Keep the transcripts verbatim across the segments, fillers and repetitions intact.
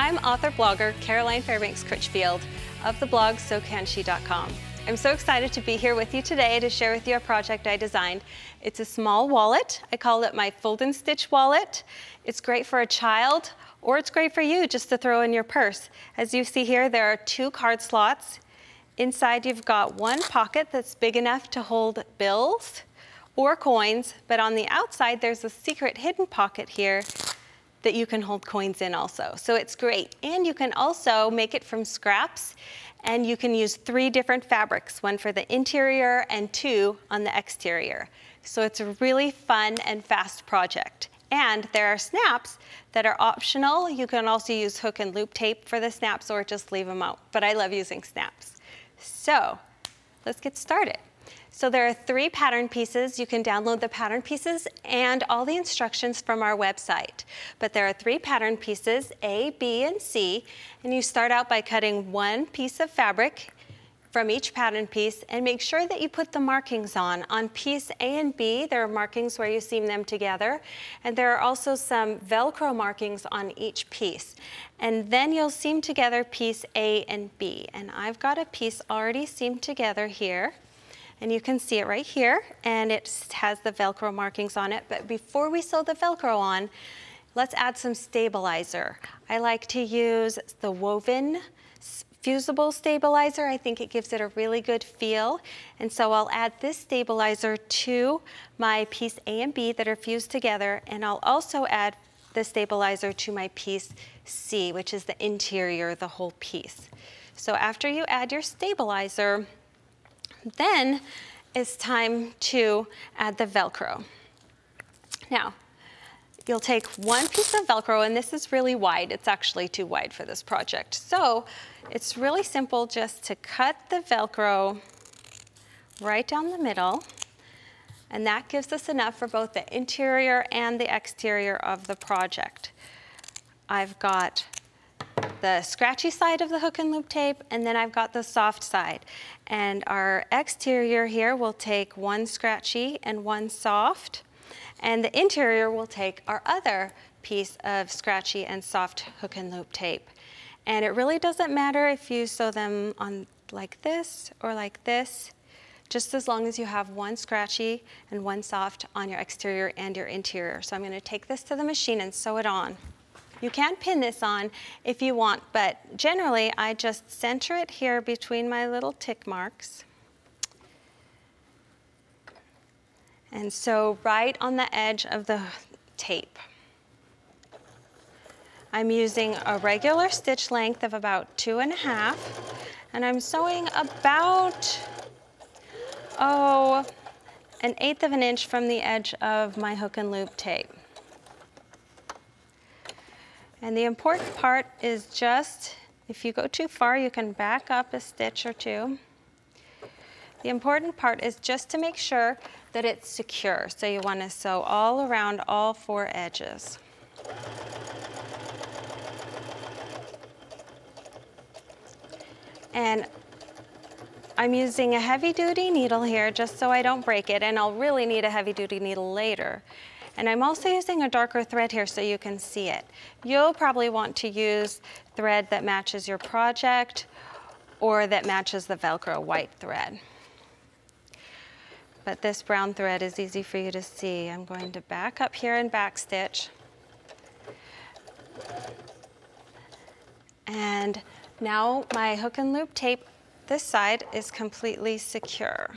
I'm author blogger Caroline Fairbanks Critchfield of the blog So Can She dot com. I'm so excited to be here with you today to share with you a project I designed. It's a small wallet. I call it my Fold and Stitch Wallet. It's great for a child, or it's great for you just to throw in your purse. As you see here, there are two card slots. Inside you've got one pocket that's big enough to hold bills or coins, but on the outside there's a secret hidden pocket here that you can hold coins in also. So it's great. And you can also make it from scraps, and you can use three different fabrics, one for the interior and two on the exterior. So it's a really fun and fast project. And there are snaps that are optional. You can also use hook and loop tape for the snaps or just leave them out, but I love using snaps. So let's get started. So there are three pattern pieces. You can download the pattern pieces and all the instructions from our website. But there are three pattern pieces, A, B, and C. And you start out by cutting one piece of fabric from each pattern piece, and make sure that you put the markings on. On piece A and B, there are markings where you seam them together, and there are also some Velcro markings on each piece. And then you'll seam together piece A and B. And I've got a piece already seamed together here, and you can see it right here, and it has the Velcro markings on it. But before we sew the Velcro on, let's add some stabilizer. I like to use the woven fusible stabilizer. I think it gives it a really good feel. And so I'll add this stabilizer to my piece A and B that are fused together. And I'll also add the stabilizer to my piece C, which is the interior, the whole piece. So after you add your stabilizer, then it's time to add the Velcro. Now, you'll take one piece of Velcro, and this is really wide. It's actually too wide for this project. So it's really simple just to cut the Velcro right down the middle, and that gives us enough for both the interior and the exterior of the project. I've got the scratchy side of the hook and loop tape, and then I've got the soft side. And our exterior here will take one scratchy and one soft, and the interior will take our other piece of scratchy and soft hook and loop tape. And it really doesn't matter if you sew them on like this or like this, just as long as you have one scratchy and one soft on your exterior and your interior. So I'm going to take this to the machine and sew it on. You can pin this on if you want, but generally I just center it here between my little tick marks and sew right on the edge of the tape. I'm using a regular stitch length of about two and a half, and I'm sewing about, oh, an eighth of an inch from the edge of my hook and loop tape. And the important part is just, if you go too far, you can back up a stitch or two. The important part is just to make sure that it's secure. So you want to sew all around all four edges. And I'm using a heavy-duty needle here just so I don't break it, and I'll really need a heavy-duty needle later. And I'm also using a darker thread here so you can see it. You'll probably want to use thread that matches your project or that matches the Velcro white thread. But this brown thread is easy for you to see. I'm going to back up here and back stitch. And now my hook and loop tape, this side, is completely secure.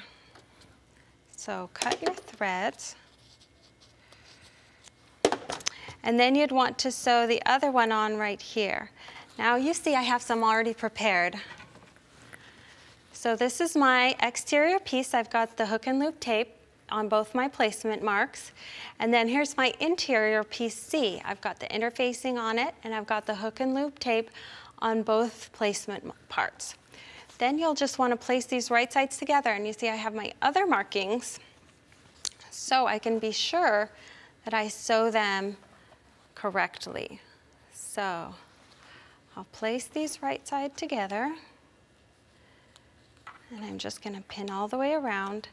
So cut your threads. And then you'd want to sew the other one on right here. Now you see I have some already prepared. So this is my exterior piece. I've got the hook and loop tape on both my placement marks. And then here's my interior piece C. I've got the interfacing on it, and I've got the hook and loop tape on both placement parts. Then you'll just want to place these right sides together, and you see I have my other markings so I can be sure that I sew them correctly. So I'll place these right side together, and I'm just going to pin all the way around.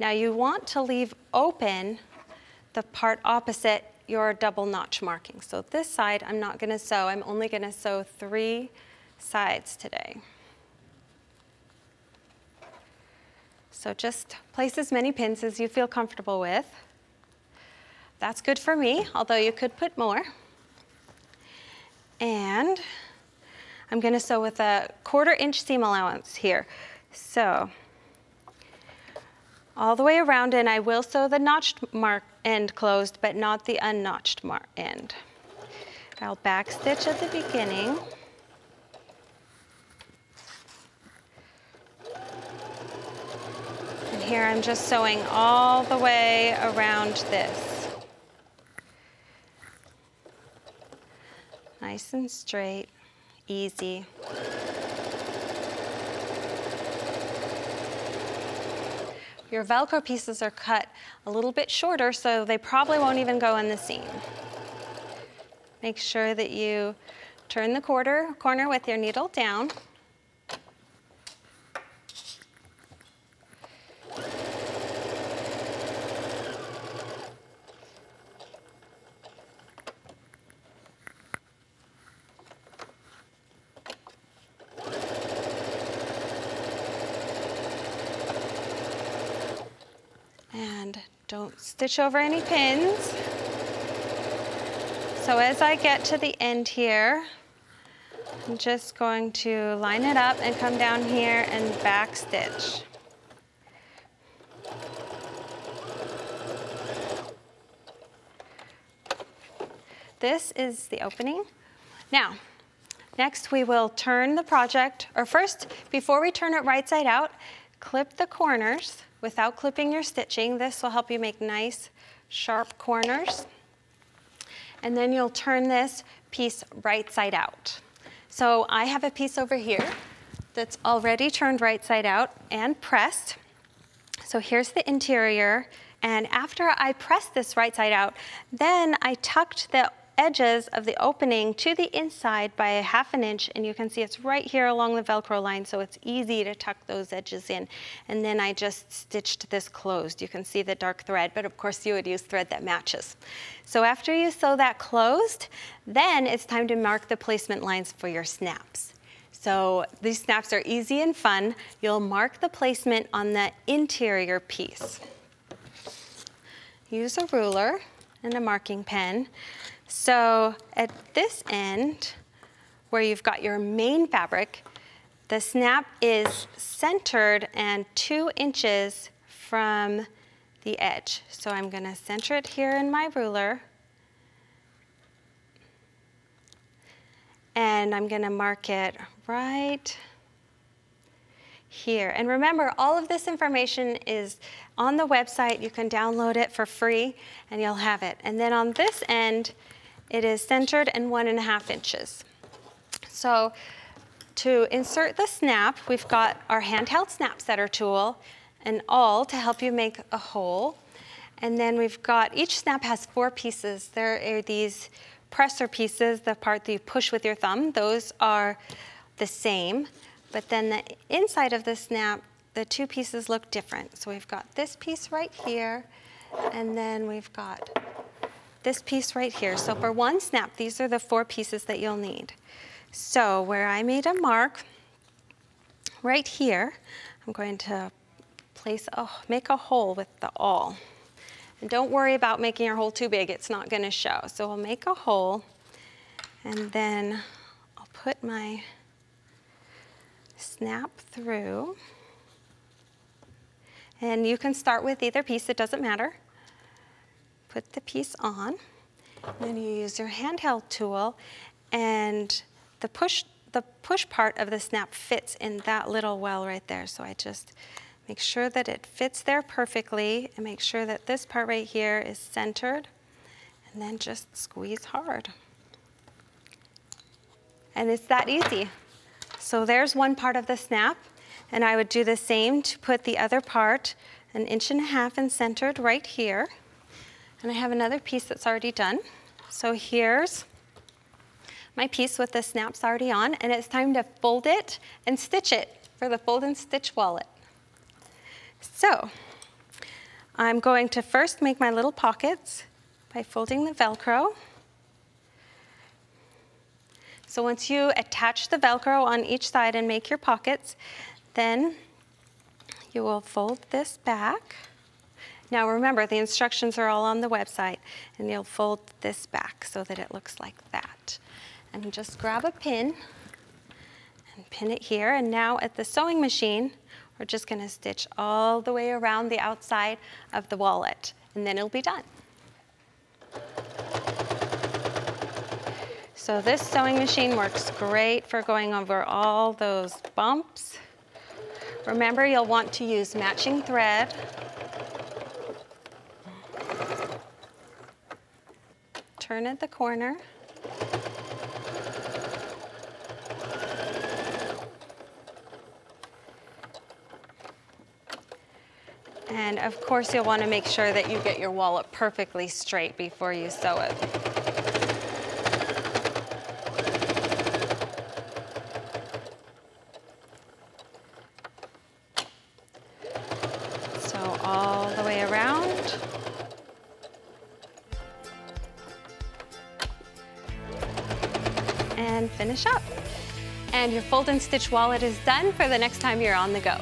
Now you want to leave open the part opposite your double notch marking. So this side I'm not going to sew. I'm only going to sew three sides today. So just place as many pins as you feel comfortable with. That's good for me, although you could put more. And I'm going to sew with a quarter inch seam allowance here. So all the way around, and I will sew the notched mark end closed, but not the unnotched mark end. I'll back stitch at the beginning. And here I'm just sewing all the way around this. Nice and straight, easy. Your Velcro pieces are cut a little bit shorter, so they probably won't even go in the seam. Make sure that you turn the quarter corner with your needle down. Don't stitch over any pins. So as I get to the end here, I'm just going to line it up and come down here and back stitch. This is the opening. Now, next we will turn the project, or first, before we turn it right side out, clip the corners. Without clipping your stitching, this will help you make nice, sharp corners. And then you'll turn this piece right side out. So I have a piece over here that's already turned right side out and pressed. So here's the interior. And after I press this right side out, then I tucked the edges of the opening to the inside by a half an inch, and you can see it's right here along the Velcro line, so it's easy to tuck those edges in. And then I just stitched this closed. You can see the dark thread, but of course you would use thread that matches. So after you sew that closed, then it's time to mark the placement lines for your snaps. So these snaps are easy and fun. You'll mark the placement on the interior piece. Use a ruler and a marking pen. So at this end, where you've got your main fabric, the snap is centered and two inches from the edge. So I'm going to center it here in my ruler. And I'm going to mark it right here. And remember, all of this information is on the website. You can download it for free, and you'll have it. And then on this end, it is centered and one and a half inches. So to insert the snap, we've got our handheld snap setter tool and awl to help you make a hole. And then we've got, each snap has four pieces. There are these presser pieces, the part that you push with your thumb. Those are the same. But then the inside of the snap, the two pieces look different. So we've got this piece right here, and then we've got this piece right here. So for one snap, these are the four pieces that you'll need. So where I made a mark right here, I'm going to place a, make a hole with the awl. And don't worry about making your hole too big. It's not going to show. So we'll make a hole, and then I'll put my snap through. And you can start with either piece, it doesn't matter. Put the piece on, and then you use your handheld tool, and the push, the push part of the snap fits in that little well right there. So I just make sure that it fits there perfectly, and make sure that this part right here is centered, and then just squeeze hard. And it's that easy. So there's one part of the snap, and I would do the same to put the other part an inch and a half and centered right here. And I have another piece that's already done. So here's my piece with the snaps already on, and it's time to fold it and stitch it for the Fold and Stitch Wallet. So I'm going to first make my little pockets by folding the Velcro. So once you attach the Velcro on each side and make your pockets, then you will fold this back. Now remember, the instructions are all on the website, and you'll fold this back so that it looks like that. And just grab a pin and pin it here. And now at the sewing machine, we're just gonna stitch all the way around the outside of the wallet, and then it'll be done. So this sewing machine works great for going over all those bumps. Remember, you'll want to use matching thread. Turn at the corner. And of course, you'll want to make sure that you get your wallet perfectly straight before you sew it. Sew all the way around. And finish up. And your fold and stitch wallet is done for the next time you're on the go.